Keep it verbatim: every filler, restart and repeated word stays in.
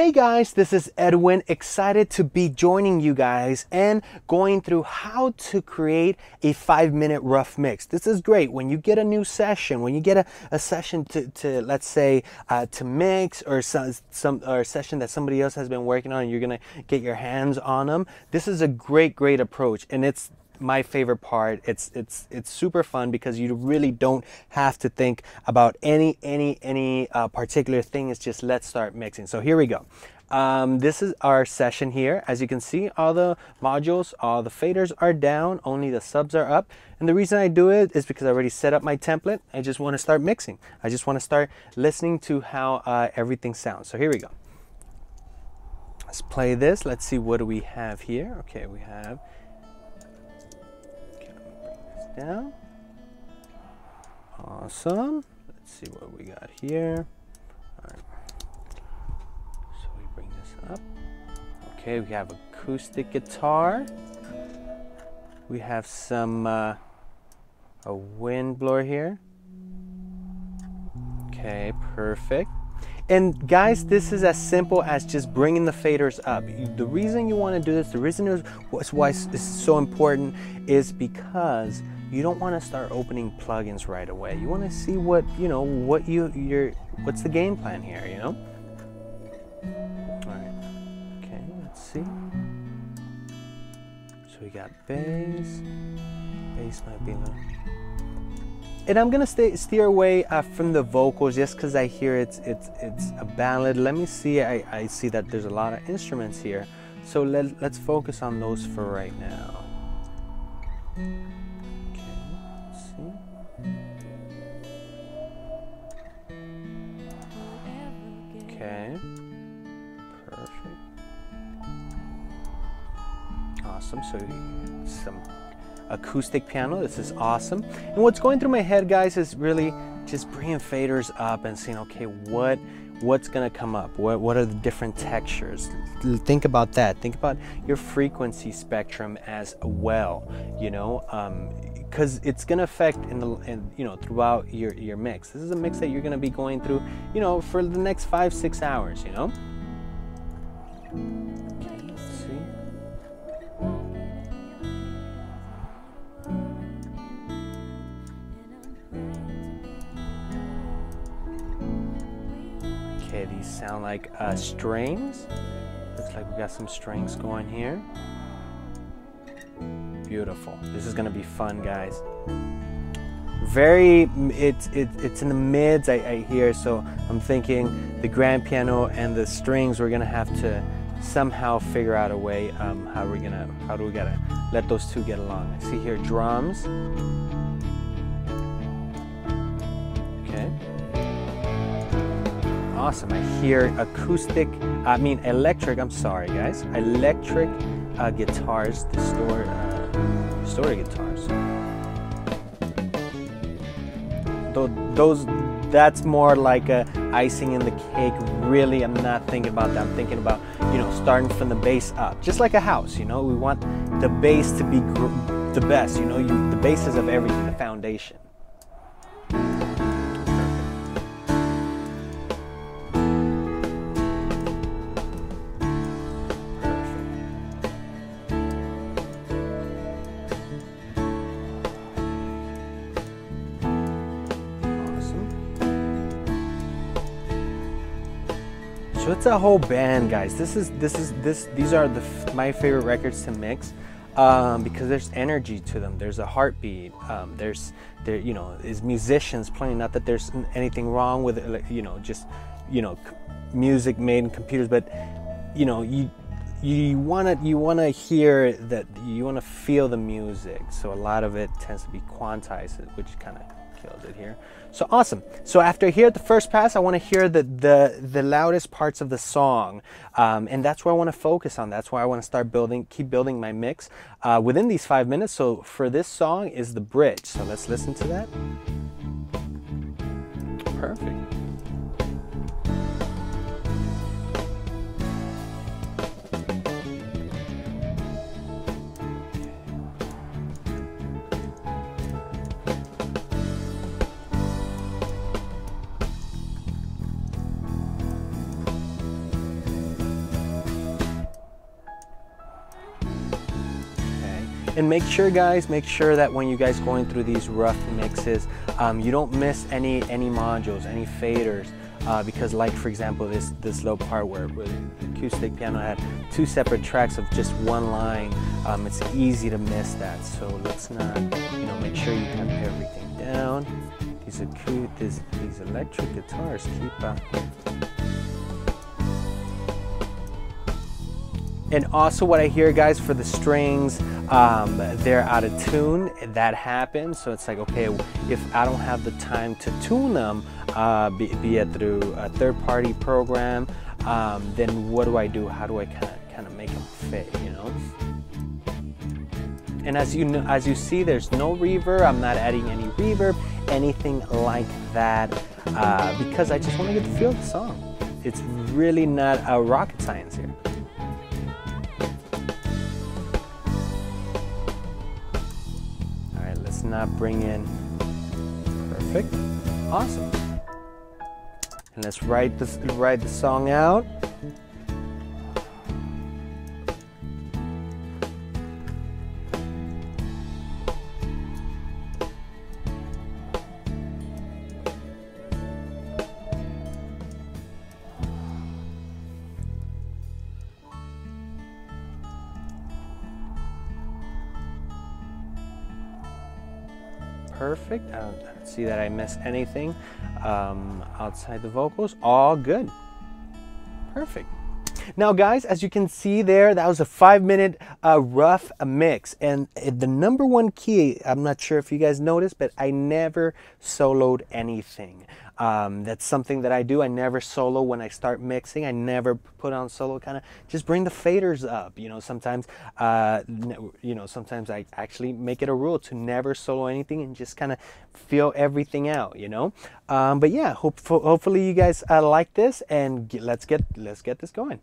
Hey guys, this is Edwin, excited to be joining you guys and going through how to create a five minute rough mix. This is great when you get a new session, when you get a, a session to, to let's say uh, to mix or some, some or a session that somebody else has been working on and you're gonna get your hands on them. This is a great, great approach, and it's my favorite part. It's it's it's super fun because you really don't have to think about any any any uh, particular thing. It's just let's start mixing. So here we go. Um, this is our session here. As you can see, all the modules, all the faders are down, only the subs are up. And the reason I do it is because I already set up my template. I just want to start mixing. I just want to start listening to how uh, everything sounds. So here we go. Let's play this. Let's see, what do we have here? Okay, we have down. Awesome. Let's see what we got here. All right. So we bring this up. Okay, we have acoustic guitar. We have some uh, a wind blower here. Okay, perfect. And guys, this is as simple as just bringing the faders up. The reason you want to do this, the reason is why this is so important, is because you don't want to start opening plugins right away. You want to see what, you know, what you, your, what's the game plan here, you know? All right, okay, let's see. So we got bass, bass might be low. And I'm gonna stay, steer away uh, from the vocals just because I hear it's, it's, it's a ballad. Let me see, I, I see that there's a lot of instruments here. So let, let's focus on those for right now. Okay, perfect. Awesome, so some acoustic piano, this is awesome. And what's going through my head, guys, is really just bringing faders up and seeing, okay, what what's gonna come up? What, what are the different textures? Think about that. Think about your frequency spectrum as well, you know? Um, because it's going to affect in the in, you know throughout your your mix. This is a mix that you're going to be going through, you know, for the next five six hours, you know. Okay, let's see. Okay, these sound like uh, strings. Looks like we got some strings going here. Beautiful. This is going to be fun, guys. Very, it's it, it's in the mids, I, I hear, so I'm thinking the grand piano and the strings, we're going to have to somehow figure out a way um, how we're going to, how do we got to let those two get along. I see here drums. Okay. Awesome. I hear acoustic, I mean electric, I'm sorry, guys. Electric uh, guitars, the store. Uh, Story guitars. Those, that's more like a icing in the cake. Really, I'm not thinking about that. I'm thinking about, you know, starting from the bass up, just like a house. You know, we want the bass to be gr the best. You know, you, the basis of everything, the foundation. So it's a whole band, guys. This is this is this. These are the f my favorite records to mix um, because there's energy to them. There's a heartbeat. Um, there's there you know is musicians playing. Not that there's anything wrong with it, you know just you know music made in computers, but you know you you wanna you wanna hear that, you wanna feel the music. So a lot of it tends to be quantized, which kind of kills it here. So awesome. So after here at the first pass, I want to hear the, the the loudest parts of the song, um, and that's where I want to focus on. That's why I want to start building, keep building my mix uh, within these five minutes. So for this song is the bridge. So let's listen to that. Perfect. And make sure, guys, make sure that when you guys going through these rough mixes, um, you don't miss any any modules, any faders, uh, because like for example this this low part where the acoustic piano had two separate tracks of just one line, um, it's easy to miss that. So let's not, you know, make sure you have everything down. These acoustic, these, these electric guitars keep up. And also what I hear, guys, for the strings, um, they're out of tune. That happens. So it's like, okay, if I don't have the time to tune them, uh, be, be it through a third-party program, um, then what do I do? How do I kind of kind of make them fit, you know? And as you know, as you see, there's no reverb. I'm not adding any reverb, anything like that, uh, because I just want to get the feel of the song. It's really not a rocket science here. Not bring in. Perfect. Awesome. And let's write this write the song out. Perfect. I don't, I don't see that I missed anything um, outside the vocals. All good. Perfect. Now, guys, as you can see there, that was a five-minute uh, rough mix. And the number one key, I'm not sure if you guys noticed, but I never soloed anything. Um, that's something that I do. I never solo when I start mixing. I never put on solo. Kind of just bring the faders up. You know, sometimes, uh, you know, sometimes I actually make it a rule to never solo anything and just kind of feel everything out. You know, um, but yeah, hope, hopefully you guys uh, like this, and get, let's get let's get this going.